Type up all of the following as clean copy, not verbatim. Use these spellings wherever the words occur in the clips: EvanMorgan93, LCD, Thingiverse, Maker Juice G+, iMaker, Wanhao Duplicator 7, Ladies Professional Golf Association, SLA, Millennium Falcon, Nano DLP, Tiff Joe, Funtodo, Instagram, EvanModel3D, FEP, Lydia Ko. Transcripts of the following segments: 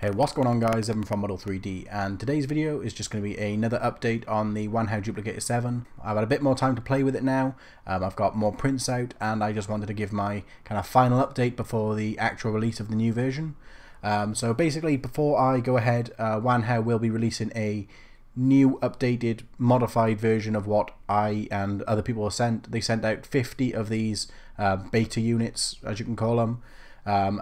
Hey, what's going on guys, EvanModel3D, and today's video is just going to be another update on the Wanhao Duplicator 7. I've had a bit more time to play with it now, I've got more prints out, and I just wanted to give my kind of final update before the actual release of the new version. So basically, before I go ahead, Wanhao will be releasing a new updated, modified version of what I and other people have sent. They sent out 50 of these beta units, as you can call them.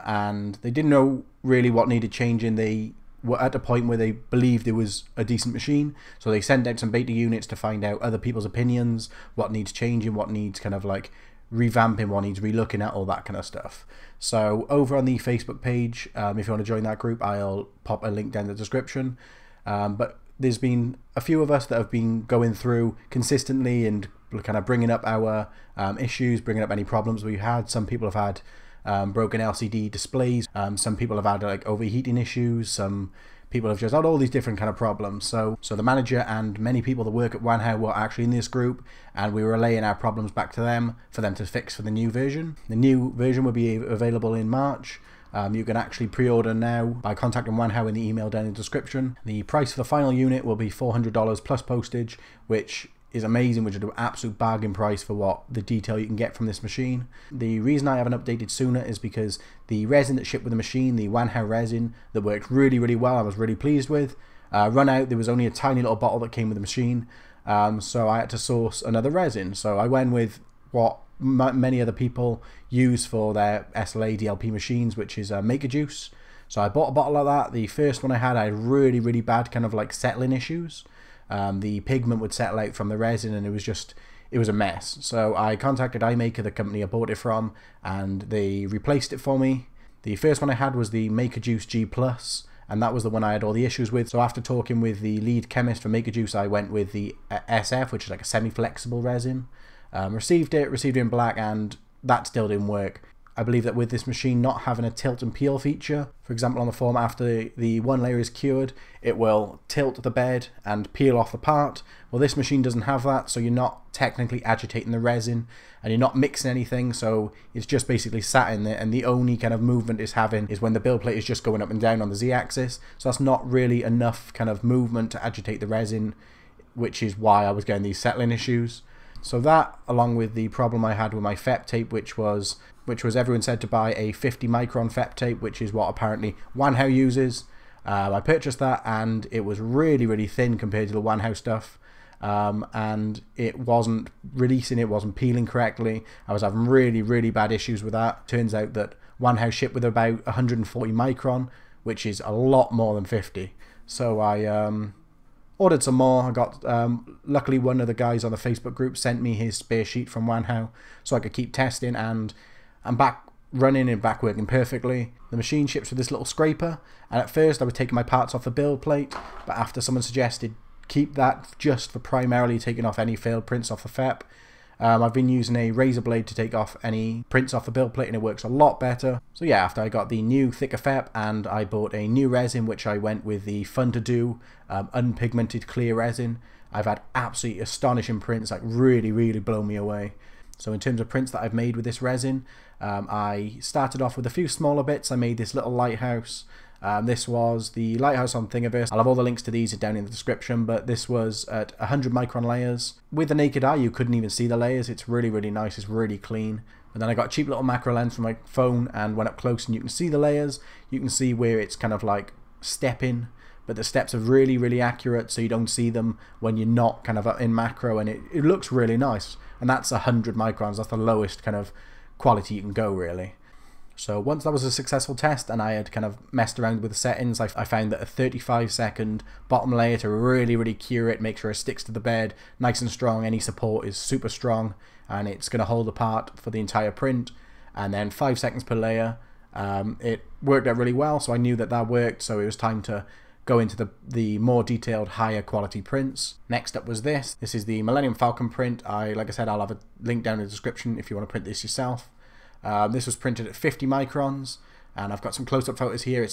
And they didn't know really what needed changing. They were at a point where they believed it was a decent machine, so they sent out some beta units to find out other people's opinions, what needs changing, what needs kind of like revamping, what needs relooking at, all that kind of stuff. So over on the Facebook page, if you want to join that group, I'll pop a link down in the description. But there's been a few of us that have been going through consistently and kind of bringing up our issues, bringing up any problems we had. Some people have had broken LCD displays, some people have had like overheating issues, some people have just had all these different kind of problems. So the manager and many people that work at Wanhao were actually in this group, and we were relaying our problems back to them for them to fix for the new version. The new version will be available in March. You can actually pre-order now by contacting Wanhao in the email down in the description. The price for the final unit will be $400 plus postage, which is amazing, which is an absolute bargain price for what the detail you can get from this machine. The reason I haven't updated sooner is because the resin that shipped with the machine, the Wanhao resin, that worked really, really well, I was really pleased with, run out. There was only a tiny little bottle that came with the machine, so I had to source another resin. So I went with what many other people use for their SLA DLP machines, which is Maker Juice. So I bought a bottle of that. The first one I had really, really bad kind of like settling issues. The pigment would settle out from the resin, and it was a mess. So I contacted iMaker, the company I bought it from, and they replaced it for me. The first one I had was the Maker Juice G+, and that was the one I had all the issues with. So after talking with the lead chemist for Maker Juice, I went with the SF, which is like a semi-flexible resin. Received it in black, and that still didn't work. I believe that with this machine not having a tilt and peel feature, for example on the form, after the one layer is cured, it will tilt the bed and peel off the part. Well, this machine doesn't have that, so you're not technically agitating the resin, and you're not mixing anything, so it's just basically sat in there, and the only kind of movement it's having is when the build plate is just going up and down on the z-axis, so that's not really enough kind of movement to agitate the resin, which is why I was getting these settling issues. So that, along with the problem I had with my FEP tape, which was everyone said to buy a 50 micron FEP tape, which is what apparently Wanhao uses. I purchased that, and it was really, really thin compared to the Wanhao stuff, and it wasn't releasing, it wasn't peeling correctly. I was having really, really bad issues with that. Turns out that Wanhao shipped with about 140 micron, which is a lot more than 50. So I ordered some more. I got luckily one of the guys on the Facebook group sent me his spare sheet from Wanhao, so I could keep testing, and I'm back running and back working perfectly. The machine ships with this little scraper, and at first I was taking my parts off the build plate, but after someone suggested keep that just for primarily taking off any failed prints off the FEP, I've been using a razor blade to take off any prints off the build plate, and it works a lot better. So yeah, after I got the new thicker FEP, and I bought a new resin, which I went with the Fun To Do unpigmented clear resin, I've had absolutely astonishing prints, like really, really blown me away. So in terms of prints that I've made with this resin, I started off with a few smaller bits. I made this little lighthouse. This was the lighthouse on Thingiverse. I'll have all the links to these down in the description, but this was at 100 micron layers. With the naked eye, you couldn't even see the layers. It's really, really nice. It's really clean. But then I got a cheap little macro lens from my phone and went up close, and you can see the layers. You can see where it's kind of like stepping, but the steps are really, really accurate, so you don't see them when you're not kind of in macro, and it looks really nice. And that's 100 microns. That's the lowest kind of quality you can go, really. So once that was a successful test, and I had kind of messed around with the settings, I found that a 35-second bottom layer to really, really cure it, make sure it sticks to the bed, nice and strong, any support is super strong, and it's going to hold apart for the entire print, and then 5 seconds per layer. It worked out really well, so I knew that that worked, so it was time to go into the more detailed, higher quality prints. Next up was this. This is the Millennium Falcon print. Like I said, I'll have a link down in the description if you want to print this yourself. This was printed at 50 microns, and I've got some close-up photos here.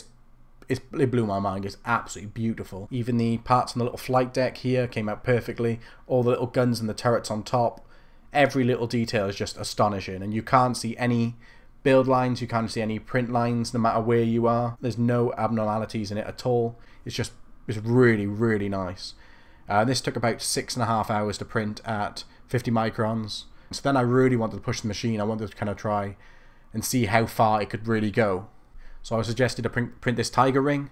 It blew my mind. It's absolutely beautiful. Even the parts on the little flight deck here came out perfectly. All the little guns and the turrets on top. Every little detail is just astonishing, and you can't see any build lines, you can't see any print lines no matter where you are. There's no abnormalities in it at all. It's just, it's really, really nice. This took about 6.5 hours to print at 50 microns. So then I really wanted to push the machine. I wanted to kind of try and see how far it could really go. So I was suggested to print this tiger ring.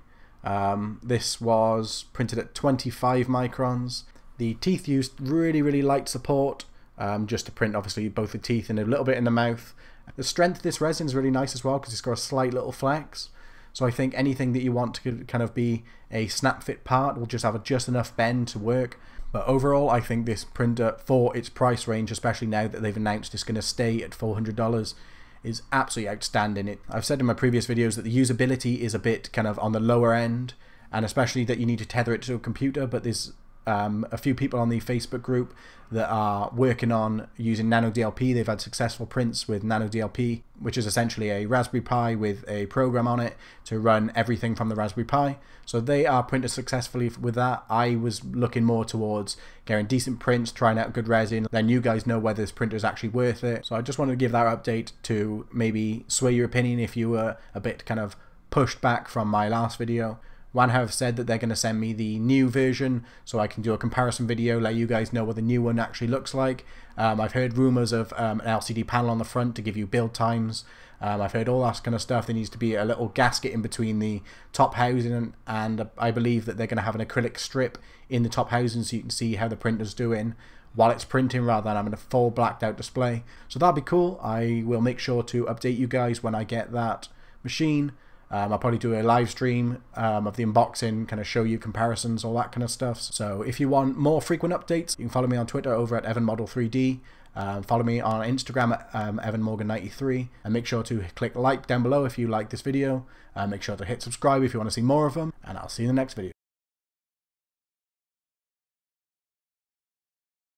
This was printed at 25 microns. The teeth used really, really light support, just to print obviously both the teeth and a little bit in the mouth. The strength of this resin is really nice as well because it's got a slight little flex. So I think anything that you want to kind of be a snap fit part will just have just enough bend to work. But overall, I think this printer, for its price range, especially now that they've announced it's going to stay at $400, is absolutely outstanding. I've said in my previous videos that the usability is a bit kind of on the lower end, and especially that you need to tether it to a computer, but there's a few people on the Facebook group that are working on using Nano DLP. They've had successful prints with Nano DLP, which is essentially a Raspberry Pi with a program on it to run everything from the Raspberry Pi. So they are printed successfully with that. I was looking more towards getting decent prints, trying out good resin, then you guys know whether this printer is actually worth it. So I just wanted to give that update to maybe sway your opinion if you were a bit kind of pushed back from my last video. Wanhao have said that they're going to send me the new version so I can do a comparison video, let you guys know what the new one actually looks like. I've heard rumours of an LCD panel on the front to give you build times. I've heard all that kind of stuff. There needs to be a little gasket in between the top housing, and I believe that they're going to have an acrylic strip in the top housing so you can see how the printer's doing while it's printing rather than having a full blacked out display. So that'd be cool. I will make sure to update you guys when I get that machine. I'll probably do a live stream of the unboxing, kind of show you comparisons, all that kind of stuff. So if you want more frequent updates, you can follow me on Twitter over at EvanModel3D. Follow me on Instagram at EvanMorgan93. And make sure to click like down below if you like this video. Make sure to hit subscribe if you want to see more of them. And I'll see you in the next video.